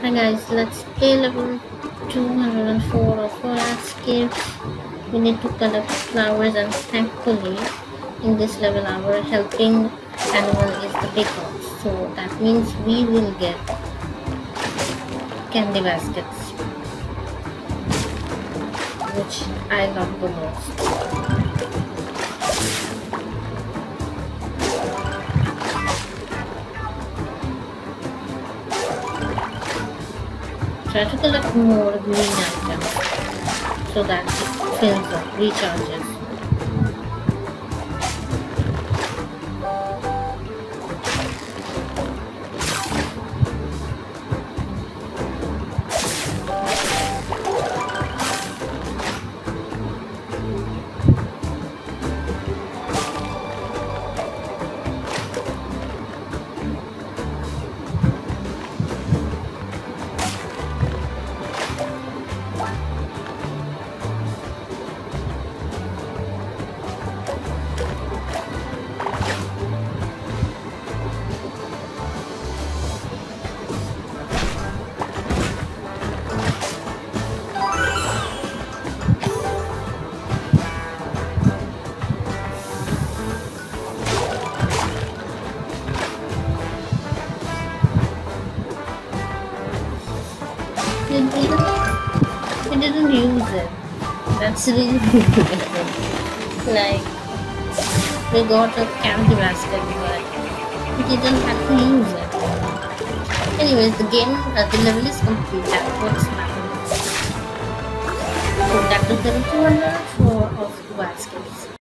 Hi guys, let's play level 204 of Escape. We need to collect flowers, and thankfully in this level our helping animal is the peacock. So that means we will get candy baskets, which I love the most. Try to collect more green items so that it fills up, recharges. It didn't use it. That's really good. Like, we got a candy basket, but we didn't have to use it. Anyways, the game, the level is complete. That's what's happening. So that was the 204 of baskets.